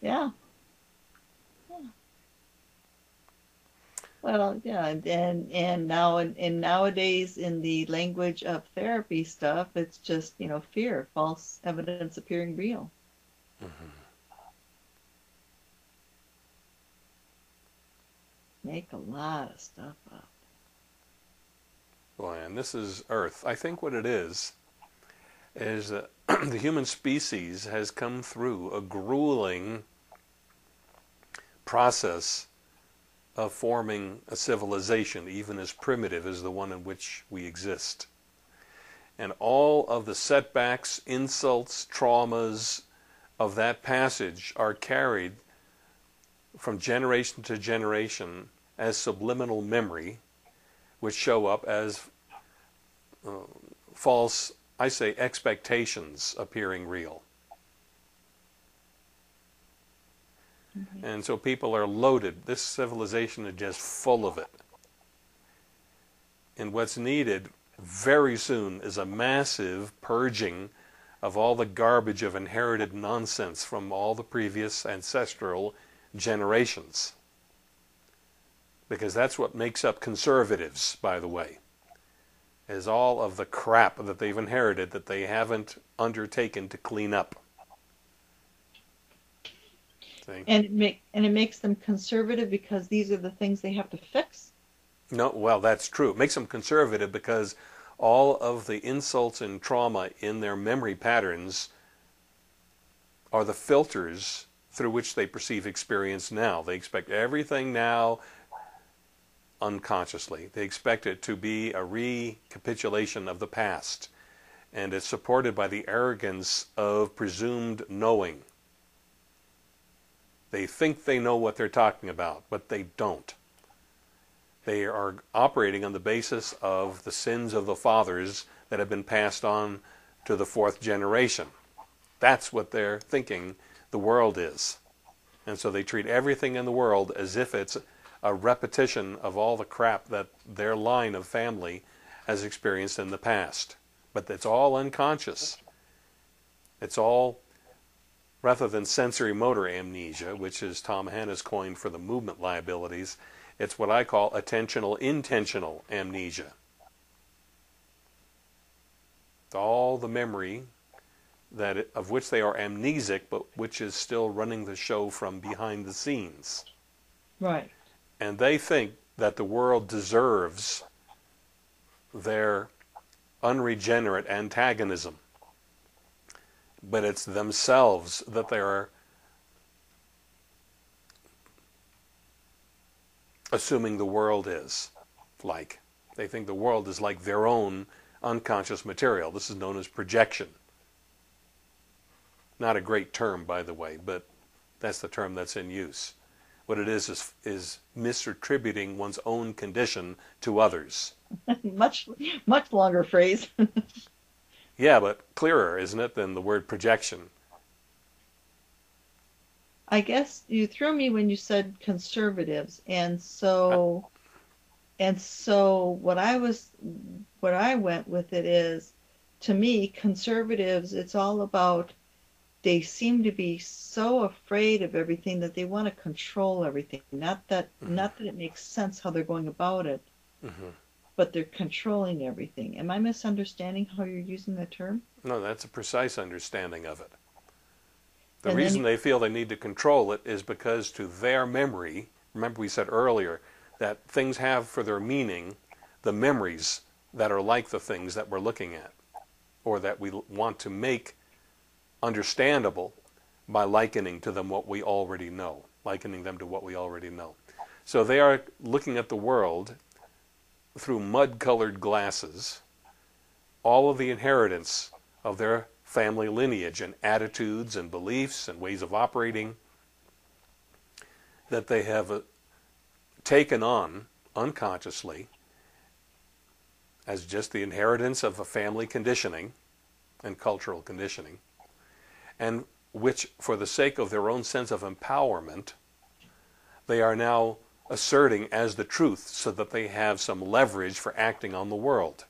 Yeah. Well, yeah, and nowadays in the language of therapy stuff, it's just, you know, fear, false evidence appearing real. Mm-hmm. Make a lot of stuff up. Well, and this is Earth. I think what it is that the human species has come through a grueling process of forming a civilization, even as primitive as the one in which we exist. And all of the setbacks, insults, traumas of that passage are carried from generation to generation as subliminal memory, which show up as false, I say, expectations appearing real. Mm-hmm. And so people are loaded. This civilization is just full of it. And what's needed very soon is a massive purging of all the garbage of inherited nonsense from all the previous ancestral generations. Because that's what makes up conservatives, by the way, is all of the crap that they've inherited that they haven't undertaken to clean up. Thing. And it makes them conservative because these are the things they have to fix? No, well, that's true. It makes them conservative because all of the insults and trauma in their memory patterns are the filters through which they perceive experience now. They expect everything now unconsciously. They expect it to be a recapitulation of the past. And it's supported by the arrogance of presumed knowing. They think they know what they're talking about, but they don't. They are operating on the basis of the sins of the fathers that have been passed on to the fourth generation. That's what they're thinking the world is. And so they treat everything in the world as if it's a repetition of all the crap that their line of family has experienced in the past. But it's all unconscious. It's all, rather than sensory motor amnesia, which is Tom Hanna's coin for the movement liabilities, it's what I call attentional intentional amnesia. All the memory that of which they are amnesic, but which is still running the show from behind the scenes. Right. And they think that the world deserves their unregenerate antagonism. But it's themselves that they are assuming the world is like. They think the world is like their own unconscious material. This is known as projection. Not a great term, by the way, but that's the term that's in use. What it is misattributing one's own condition to others. much longer phrase. Yeah, but clearer, isn't it, than the word projection? I guess you threw me when you said conservatives, and so what I went with it is, to me, conservatives, it's all about, they seem to be so afraid of everything that they want to control everything. Not that it makes sense how they're going about it. Mm-hmm. But they're controlling everything. Am I misunderstanding how you're using the term? No, that's a precise understanding of it. The reason they feel they need to control it is because to their memory, remember we said earlier that things have for their meaning the memories that are like the things that we're looking at or that we want to make understandable by likening to them what we already know, likening them to what we already know. So they are looking at the world through mud-colored glasses, all of the inheritance of their family lineage and attitudes and beliefs and ways of operating that they have taken on unconsciously as just the inheritance of a family conditioning and cultural conditioning, and which, for the sake of their own sense of empowerment, they are now asserting as the truth so that they have some leverage for acting on the world.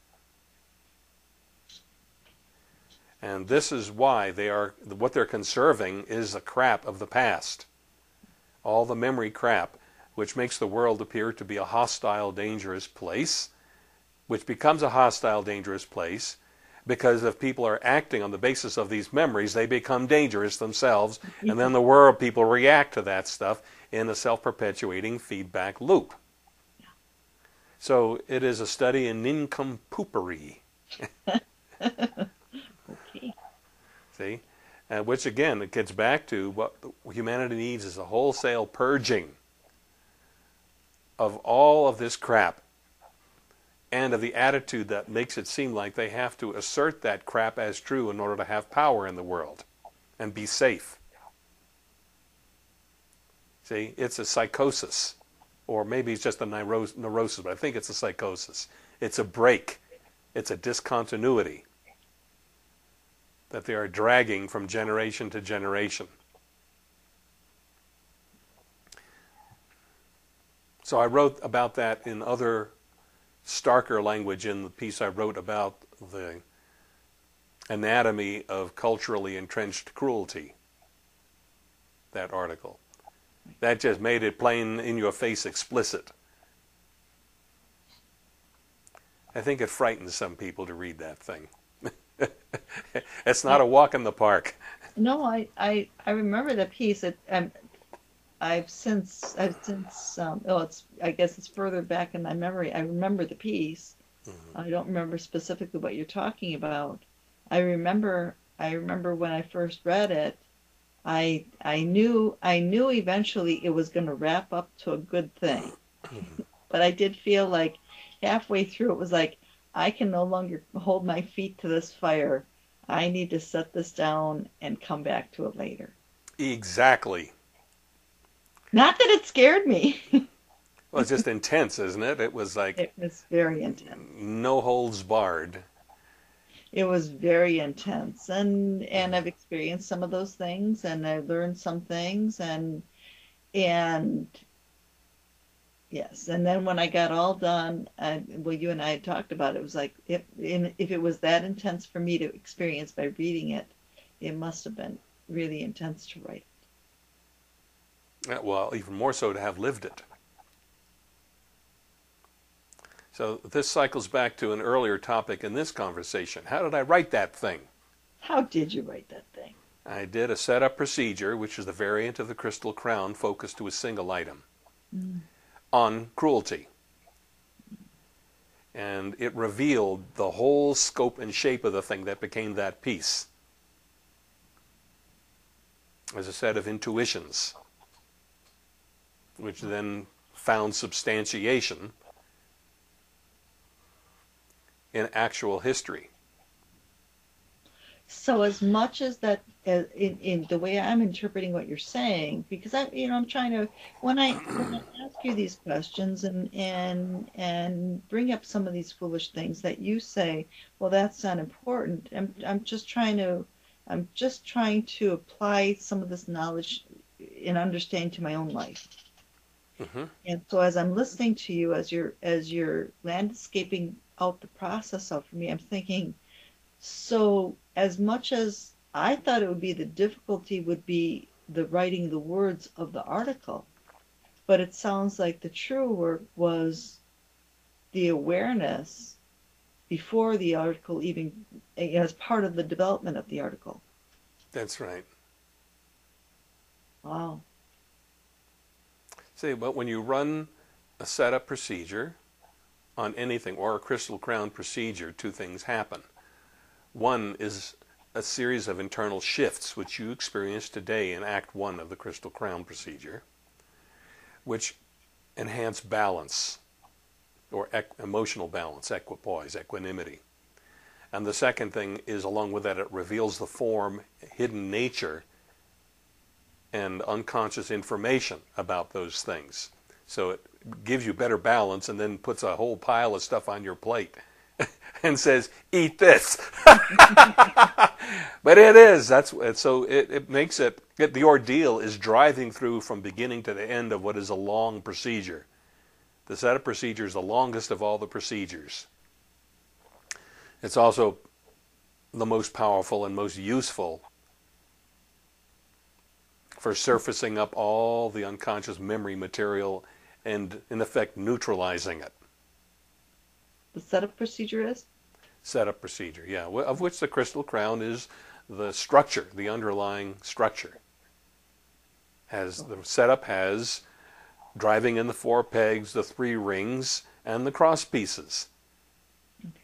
And this is why they are, what they're conserving is the crap of the past, all the memory crap, which makes the world appear to be a hostile, dangerous place, which becomes a hostile, dangerous place because if people are acting on the basis of these memories, they become dangerous themselves, and then the world people react to that stuff in a self-perpetuating feedback loop. So it is a study in nincompoopery. Okay. See? And which again, it gets back to what humanity needs is a wholesale purging of all of this crap and of the attitude that makes it seem like they have to assert that crap as true in order to have power in the world and be safe. See, it's a psychosis, or maybe it's just a neurosis, but I think it's a psychosis. It's a break. It's a discontinuity that they are dragging from generation to generation. So I wrote about that in other starker language in the piece I wrote about the anatomy of culturally entrenched cruelty, that article. That just made it plain in your face explicit. I think it frightens some people to read that thing. It's not a walk in the park. No, I remember the piece. I guess it's further back in my memory. I remember the piece. Mm-hmm. I don't remember specifically what you're talking about. I remember when I first read it, I knew eventually it was going to wrap up to a good thing. Mm-hmm. But I did feel like halfway through it was like, I can no longer hold my feet to this fire. I need to set this down and come back to it later. Exactly. Not that it scared me. Well, it's just intense, isn't it? It was like... It was very intense. No holds barred. It was very intense. And I've experienced some of those things, and I've learned some things, and yes. And then when I got all done, well, you and I had talked about it. It was like, if it was that intense for me to experience by reading it, it must have been really intense to write. Well, even more so to have lived it. So this cycles back to an earlier topic in this conversation. How did I write that thing? How did you write that thing? I did a setup procedure, which is the variant of the Crystal Crown focused to a single item, on cruelty. And it revealed the whole scope and shape of the thing that became that piece, as a set of intuitions, which then found substantiation in actual history. So as much as that, in the way I'm interpreting what you're saying, because I'm trying to, when I ask you these questions and bring up some of these foolish things that you say, well, that's not important. I'm just trying to apply some of this knowledge and understanding to my own life. Mm-hmm. And so as I'm listening to you, as you're landscaping out the process out for me, I'm thinking, so as much as I thought it would be, the difficulty would be the writing the words of the article, but it sounds like the true work was the awareness before the article, even as part of the development of the article. That's right. Wow. See, but when you run a setup procedure on anything, or a Crystal Crown procedure, two things happen. One is a series of internal shifts, which you experience today in Act 1 of the Crystal Crown procedure, which enhance balance, or emotional balance, equipoise, equanimity. And the second thing is, along with that, it reveals the form, hidden nature, and unconscious information about those things. So it gives you better balance and then puts a whole pile of stuff on your plate and says, eat this. But it is. It makes it, the ordeal is driving through from beginning to the end of what is a long procedure. The set of procedures is the longest of all the procedures. It's also the most powerful and most useful for surfacing up all the unconscious memory material and, in effect, neutralizing it. The setup procedure is? Setup procedure, yeah, of which the crystal crown is the structure, the underlying structure. The setup has driving in the 4 pegs, the 3 rings, and the cross pieces.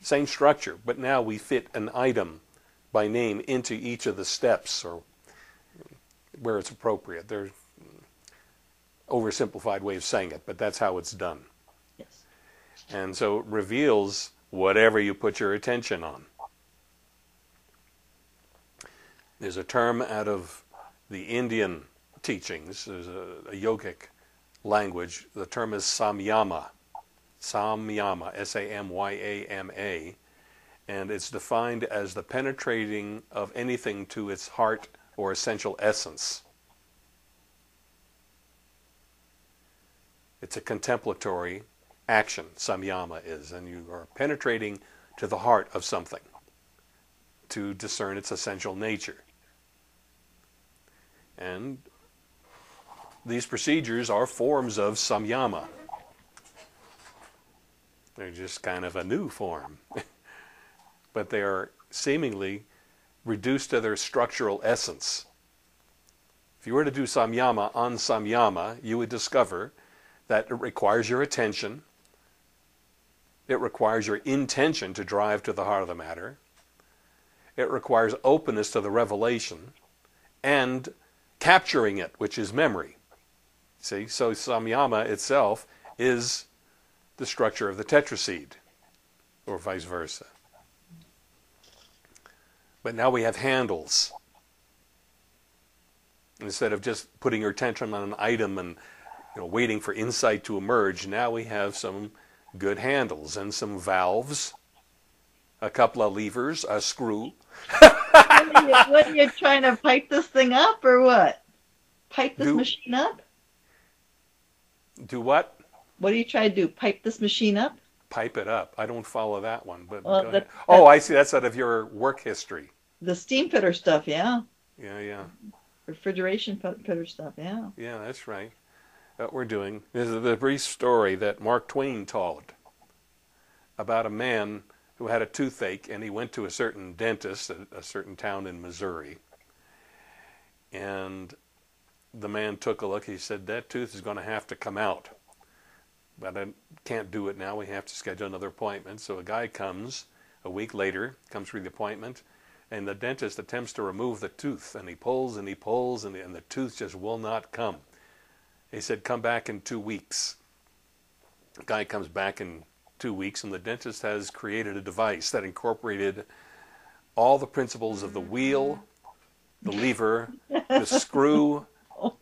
Same structure, but now we fit an item by name into each of the steps, or where it's appropriate. There's oversimplified way of saying it, but that's how it's done. Yes. And so it reveals whatever you put your attention on. There's a term out of the Indian teachings, there's a yogic language, the term is Samyama. Samyama, S-A-M-Y-A-M-A, and it's defined as the penetrating of anything to its heart or essential essence. It's a contemplatory action, Samyama is, and you are penetrating to the heart of something to discern its essential nature. And these procedures are forms of Samyama. They're just kind of a new form, but they are seemingly reduced to their structural essence. If you were to do Samyama on Samyama, you would discover that it requires your attention, it requires your intention to drive to the heart of the matter, it requires openness to the revelation, and capturing it, which is memory. See, so Samyama itself is the structure of the tetraseed, or vice versa. But now we have handles. Instead of just putting your attention on an item and waiting for insight to emerge, now we have some good handles and some valves, a couple of levers, a screw. What are you trying to pipe this thing up, or what? Pipe this machine up? Do what? What do you try to do? Pipe this machine up? Pipe it up. I don't follow that one. But well, oh, I see. That's out of your work history. The steam fitter stuff, yeah. Yeah, yeah. Refrigeration fitter stuff, yeah. Yeah, that's right. That we're doing. This is the brief story that Mark Twain told about a man who had a toothache, and he went to a certain dentist at a certain town in Missouri. And the man took a look. He said, that tooth is going to have to come out. But I can't do it now, we have to schedule another appointment. So a guy comes a week later, comes for the appointment, and the dentist attempts to remove the tooth, and he pulls and he pulls, and the tooth just will not come. He said, come back in 2 weeks. The guy comes back in 2 weeks, and the dentist has created a device that incorporated all the principles of the wheel, the lever, the screw,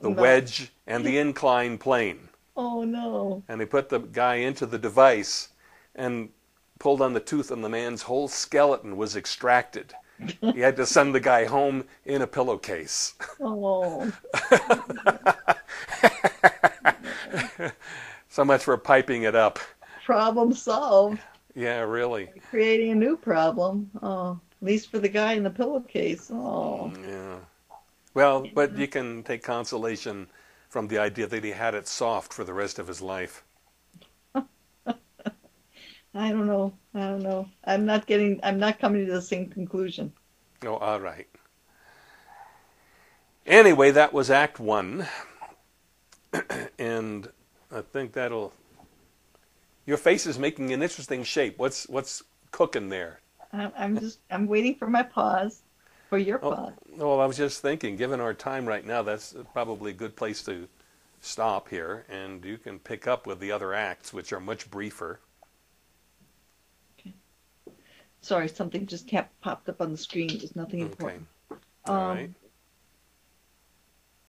the wedge, and the incline plane. Oh, no. And they put the guy into the device and pulled on the tooth, and the man's whole skeleton was extracted. He had to send the guy home in a pillowcase. Oh. So much for piping it up. Problem solved. Yeah, really. Creating a new problem. Oh, at least for the guy in the pillowcase. Oh. Yeah. Well, but you can take consolation from the idea that he had it soft for the rest of his life. I don't know. I don't know. I'm not coming to the same conclusion. Oh, all right. Anyway, that was Act 1. And I think that'll... Your face is making an interesting shape. What's cooking there? I'm waiting for my pause. For your part. Oh, well, I was just thinking, given our time right now, that's probably a good place to stop here, and you can pick up with the other acts, which are much briefer. Okay. Sorry, something just popped up on the screen. It's nothing important. All right.